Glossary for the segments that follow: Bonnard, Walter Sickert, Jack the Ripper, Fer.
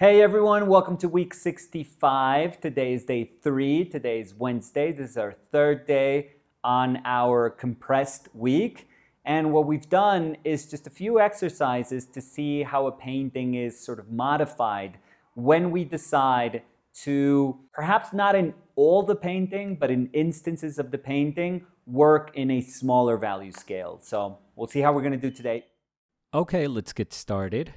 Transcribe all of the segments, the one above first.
Hey everyone, welcome to week 65. Today is day 3. Today is Wednesday. This is our third day on our compressed week. And what we've done is just a few exercises to see how a painting is sort of modified when we decide to, perhaps not in all the painting, but in instances of the painting, work in a smaller value scale. So we'll see how we're going to do today. Okay, let's get started.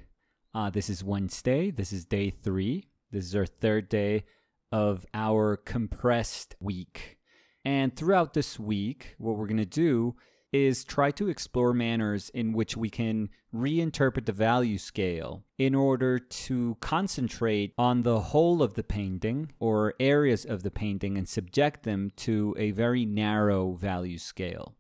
This is Wednesday. This is day 3. This is our third day of our compressed week. And throughout this week, what we're going to do is try to explore manners in which we can reinterpret the value scale in order to concentrate on the whole of the painting or areas of the painting and subject them to a very narrow value scale.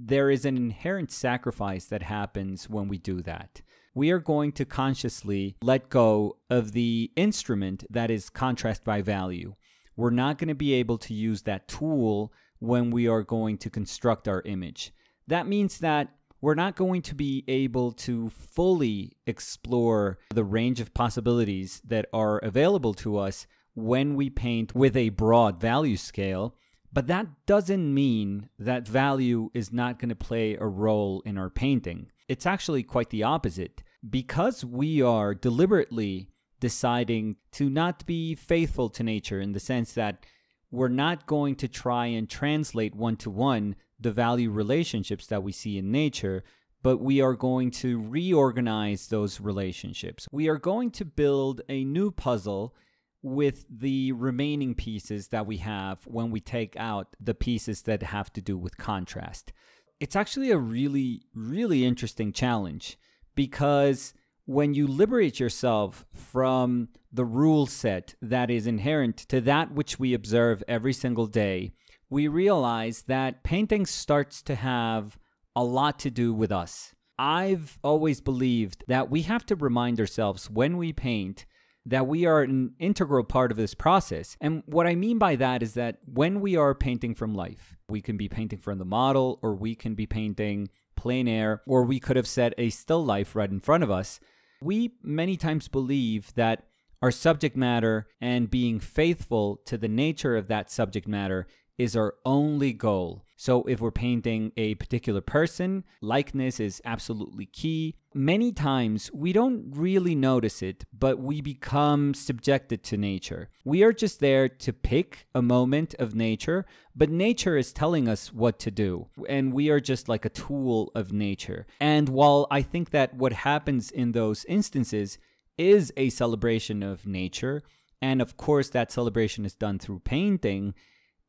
There is an inherent sacrifice that happens when we do that. We are going to consciously let go of the instrument that is contrast by value. We're not going to be able to use that tool when we are going to construct our image. That means that we're not going to be able to fully explore the range of possibilities that are available to us when we paint with a broad value scale, but that doesn't mean that value is not going to play a role in our painting. It's actually quite the opposite. Because we are deliberately deciding to not be faithful to nature in the sense that we're not going to try and translate one-to-one the value relationships that we see in nature, but we are going to reorganize those relationships. We are going to build a new puzzle with the remaining pieces that we have when we take out the pieces that have to do with contrast. It's actually a really, really interesting challenge, because when you liberate yourself from the rule set that is inherent to that which we observe every single day, we realize that painting starts to have a lot to do with us. I've always believed that we have to remind ourselves when we paint that we are an integral part of this process. And what I mean by that is that when we are painting from life, we can be painting from the model, or we can be painting plein air, or we could have set a still life right in front of us. We many times believe that our subject matter and being faithful to the nature of that subject matter is our only goal. So if we're painting a particular person, likeness is absolutely key. Many times we don't really notice it, but we become subjected to nature. We are just there to pick a moment of nature, but nature is telling us what to do, and we are just like a tool of nature. And while I think that what happens in those instances is a celebration of nature, and of course that celebration is done through painting,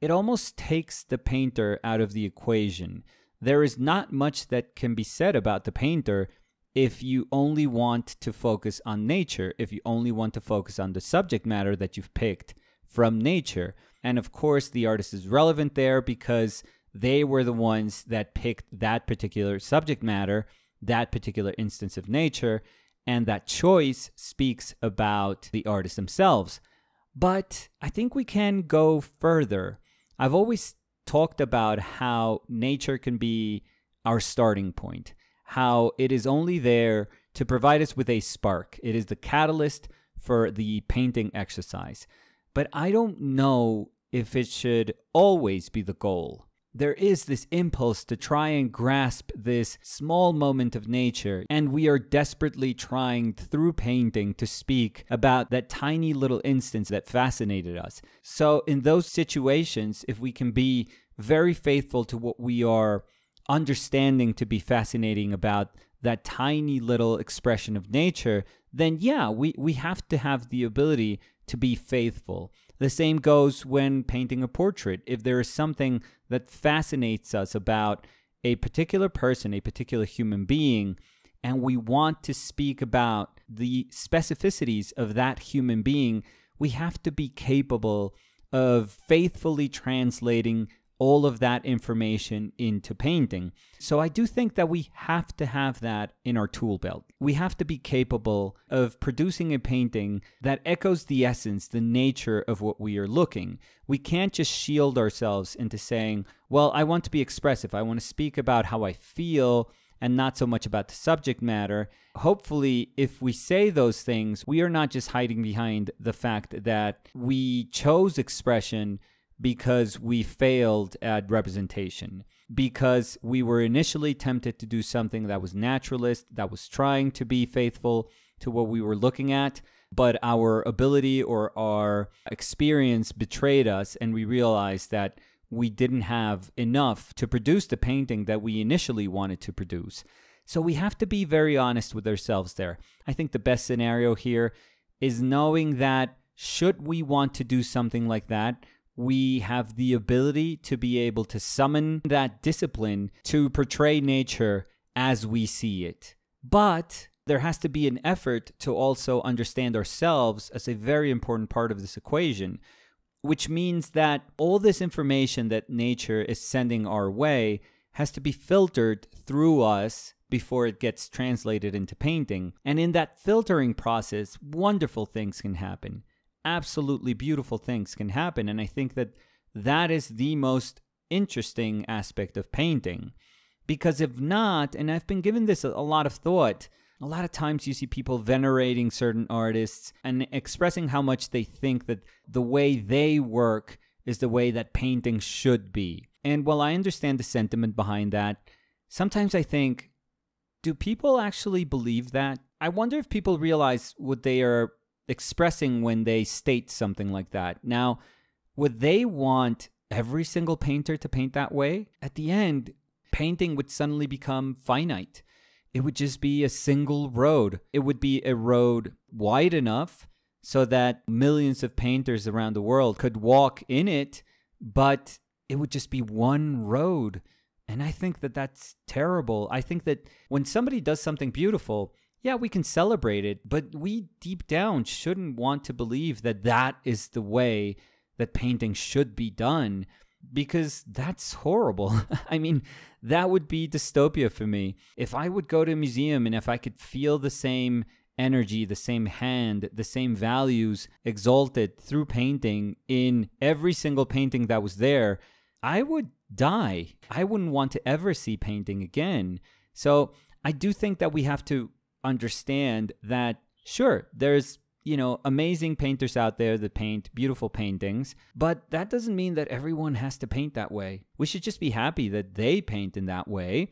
it almost takes the painter out of the equation. There is not much that can be said about the painter if you only want to focus on nature, if you only want to focus on the subject matter that you've picked from nature. And of course, the artist is relevant there because they were the ones that picked that particular subject matter, that particular instance of nature, and that choice speaks about the artists themselves. But I think we can go further. I've always talked about how nature can be our starting point, how it is only there to provide us with a spark. It is the catalyst for the painting exercise. But I don't know if it should always be the goal. There is this impulse to try and grasp this small moment of nature, and we are desperately trying through painting to speak about that tiny little instance that fascinated us. So in those situations, if we can be very faithful to what we are understanding to be fascinating about that tiny little expression of nature, then yeah, we have to have the ability to be faithful. The same goes when painting a portrait. If there is something that fascinates us about a particular person, a particular human being, and we want to speak about the specificities of that human being, we have to be capable of faithfully translating all of that information into painting. So I do think that we have to have that in our tool belt. We have to be capable of producing a painting that echoes the essence, the nature of what we are looking. We can't just shield ourselves into saying, well, I want to be expressive. I want to speak about how I feel, and not so much about the subject matter. Hopefully, if we say those things, we are not just hiding behind the fact that we chose expression because we failed at representation, because we were initially tempted to do something that was naturalist, that was trying to be faithful to what we were looking at, but our ability or our experience betrayed us, and we realized that we didn't have enough to produce the painting that we initially wanted to produce. So we have to be very honest with ourselves there. I think the best scenario here is knowing that should we want to do something like that, we have the ability to be able to summon that discipline to portray nature as we see it. But there has to be an effort to also understand ourselves as a very important part of this equation, which means that all this information that nature is sending our way has to be filtered through us before it gets translated into painting. And in that filtering process, wonderful things can happen. Absolutely beautiful things can happen, and I think that that is the most interesting aspect of painting. Because if not, and I've been giving this a lot of thought, a lot of times you see people venerating certain artists and expressing how much they think that the way they work is the way that painting should be. And while I understand the sentiment behind that, sometimes I think, do people actually believe that? I wonder if people realize what they are expressing when they state something like that. Now, would they want every single painter to paint that way? At the end, painting would suddenly become finite. It would just be a single road. It would be a road wide enough so that millions of painters around the world could walk in it, but it would just be one road. And I think that that's terrible. I think that when somebody does something beautiful, yeah, we can celebrate it, but we deep down shouldn't want to believe that that is the way that painting should be done, because that's horrible. I mean, that would be dystopia for me. If I would go to a museum and if I could feel the same energy, the same hand, the same values exalted through painting in every single painting that was there, I would die. I wouldn't want to ever see painting again. So I do think that we have to understand that, sure, there's, you know, amazing painters out there that paint beautiful paintings, but that doesn't mean that everyone has to paint that way. We should just be happy that they paint in that way,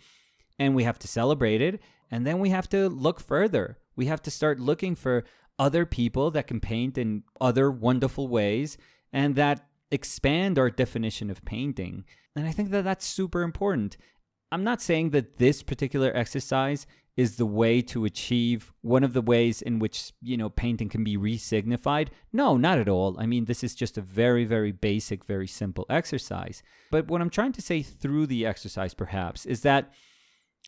and we have to celebrate it, and then we have to look further. We have to start looking for other people that can paint in other wonderful ways and that expand our definition of painting. And I think that that's super important. I'm not saying that this particular exercise is the way to achieve one of the ways in which, you know, painting can be re-signified. No, not at all. I mean, this is just a very, very basic, very simple exercise. But what I'm trying to say through the exercise, perhaps, is that,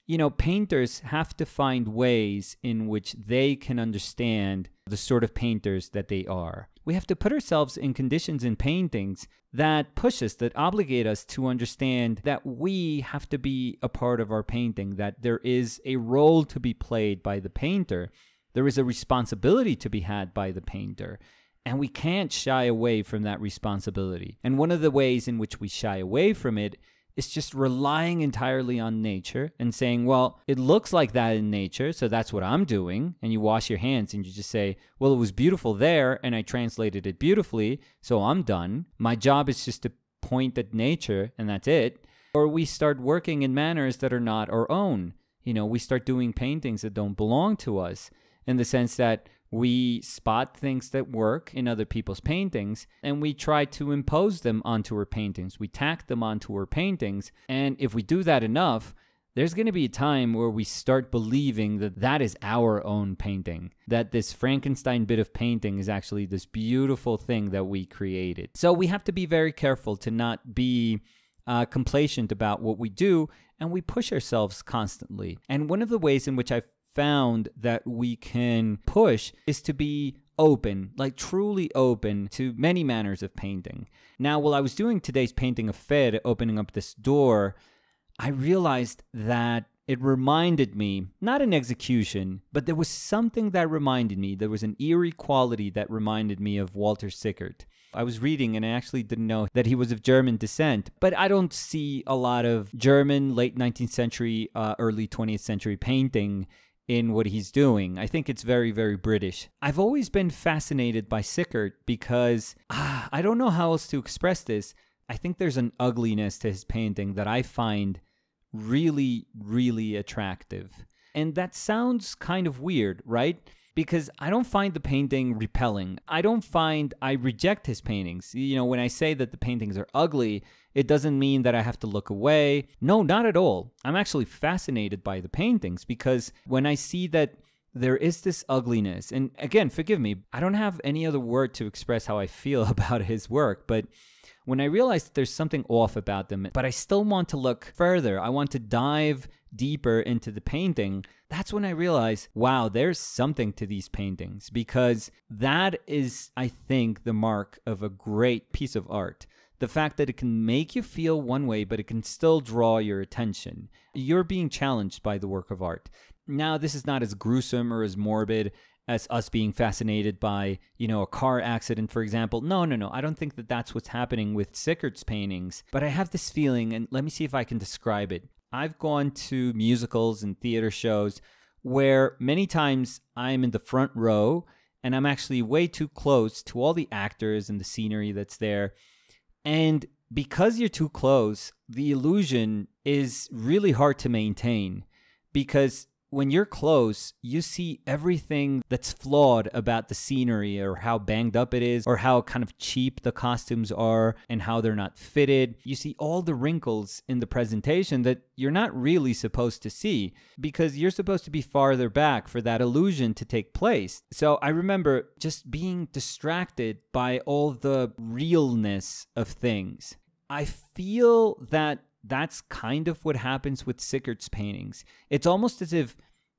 you know, painters have to find ways in which they can understand the sort of painters that they are. We have to put ourselves in conditions in paintings that push us, that obligate us to understand that we have to be a part of our painting, that there is a role to be played by the painter. There is a responsibility to be had by the painter. And we can't shy away from that responsibility. And one of the ways in which we shy away from it is just relying entirely on nature and saying, well, it looks like that in nature, so that's what I'm doing. And you wash your hands and you just say, well, it was beautiful there and I translated it beautifully, so I'm done. My job is just to point at nature and that's it. Or we start working in manners that are not our own. You know, we start doing paintings that don't belong to us, in the sense that we spot things that work in other people's paintings and we try to impose them onto our paintings. We tack them onto our paintings. And if we do that enough, there's going to be a time where we start believing that that is our own painting, that this Frankenstein bit of painting is actually this beautiful thing that we created. So we have to be very careful to not be complacent about what we do, and we push ourselves constantly. And one of the ways in which I've found that we can push is to be open, like truly open to many manners of painting. Now, while I was doing today's painting of Fer, opening up this door, I realized that It reminded me, not an execution, but there was something that reminded me. There was an eerie quality that reminded me of Walter Sickert. I was reading and I actually didn't know that he was of German descent, but I don't see a lot of German late 19th century, early 20th century painting in what he's doing. I think it's very, very British. I've always been fascinated by Sickert because, I don't know how else to express this. I think there's an ugliness to his painting that I find really, really attractive. And that sounds kind of weird, right? Because I don't find the painting repelling. I reject his paintings. You know, when I say that the paintings are ugly, it doesn't mean that I have to look away. No, not at all. I'm actually fascinated by the paintings because when I see that there is this ugliness, and again, forgive me, I don't have any other word to express how I feel about his work, but when I realize that there's something off about them, but I still want to look further, I want to dive deeper into the painting, that's when I realize, wow, there's something to these paintings, because that is, I think, the mark of a great piece of art. The fact that it can make you feel one way, but it can still draw your attention. You're being challenged by the work of art. Now, this is not as gruesome or as morbid as us being fascinated by, you know, a car accident, for example. No. I don't think that that's what's happening with Sickert's paintings, but I have this feeling, and let me see if I can describe it. I've gone to musicals and theater shows where many times I'm in the front row and I'm actually way too close to all the actors and the scenery that's there. And because you're too close, the illusion is really hard to maintain, because when you're close, you see everything that's flawed about the scenery, or how banged up it is, or how kind of cheap the costumes are and how they're not fitted. You see all the wrinkles in the presentation that you're not really supposed to see, because you're supposed to be farther back for that illusion to take place. So I remember just being distracted by all the realness of things. I feel that that's kind of what happens with Sickert's paintings. It's almost as if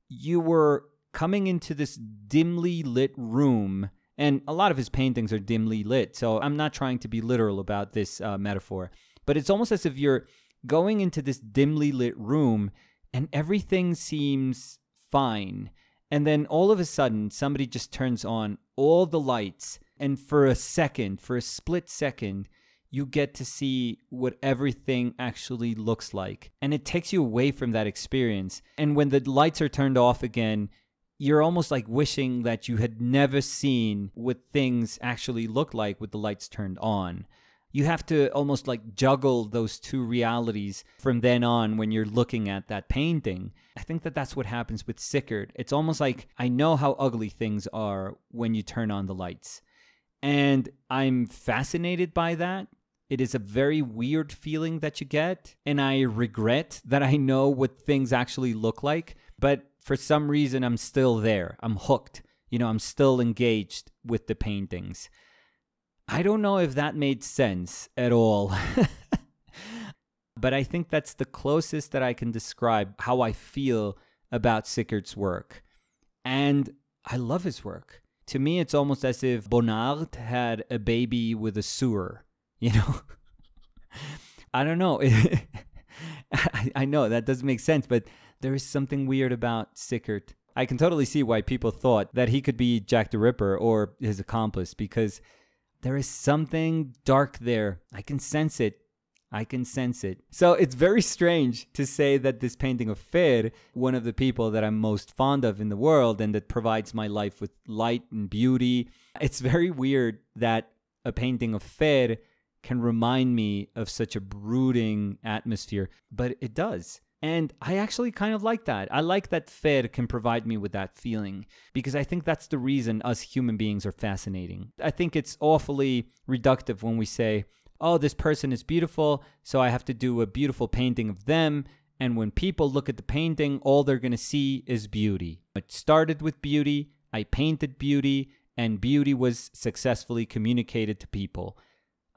you were coming into this dimly lit room, and a lot of his paintings are dimly lit, so I'm not trying to be literal about this metaphor, but it's almost as if you're going into this dimly lit room and everything seems fine. And then all of a sudden, somebody just turns on all the lights, and for a second, for a split second, you get to see what everything actually looks like. And it takes you away from that experience. And when the lights are turned off again, you're almost like wishing that you had never seen what things actually look like with the lights turned on. You have to almost like juggle those two realities from then on when you're looking at that painting. I think that that's what happens with Sickert. It's almost like, I know how ugly things are when you turn on the lights. And I'm fascinated by that. It is a very weird feeling that you get, and I regret that I know what things actually look like, but for some reason I'm still there. I'm hooked. You know, I'm still engaged with the paintings. I don't know if that made sense at all. But I think that's the closest that I can describe how I feel about Sickert's work. And I love his work. To me, it's almost as if Bonnard had a baby with a sewer. You know, I don't know. I know that doesn't make sense, but there is something weird about Sickert. I can totally see why people thought that he could be Jack the Ripper or his accomplice, because there is something dark there. I can sense it. I can sense it. So it's very strange to say that this painting of Fer, one of the people that I'm most fond of in the world and that provides my life with light and beauty, it's very weird that a painting of Fer can remind me of such a brooding atmosphere, but it does. And I actually kind of like that. I like that Fer can provide me with that feeling, because I think that's the reason us human beings are fascinating. I think it's awfully reductive when we say, oh, this person is beautiful, so I have to do a beautiful painting of them. And when people look at the painting, all they're going to see is beauty. It started with beauty, I painted beauty, and beauty was successfully communicated to people.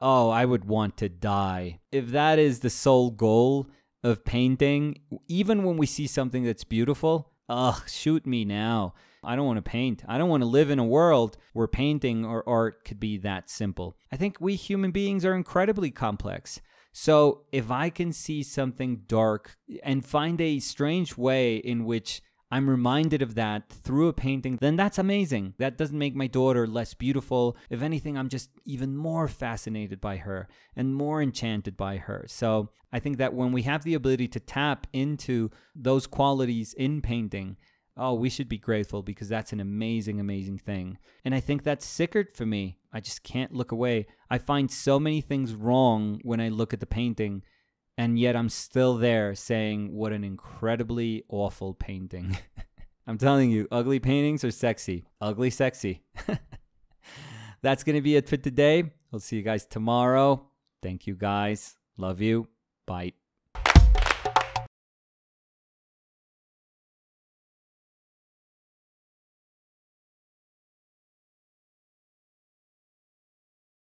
Oh, I would want to die. If that is the sole goal of painting, even when we see something that's beautiful, ugh, shoot me now. I don't want to paint. I don't want to live in a world where painting or art could be that simple. I think we human beings are incredibly complex. So if I can see something dark and find a strange way in which I'm reminded of that through a painting, then that's amazing. That doesn't make my daughter less beautiful. If anything, I'm just even more fascinated by her and more enchanted by her. So I think that when we have the ability to tap into those qualities in painting, oh, we should be grateful, because that's an amazing, amazing thing. And I think that's Sickert for me. I just can't look away. I find so many things wrong when I look at the painting, and yet I'm still there saying, what an incredibly awful painting. I'm telling you, ugly paintings are sexy. Ugly sexy. That's going to be it for today. We'll see you guys tomorrow. Thank you guys. Love you. Bye.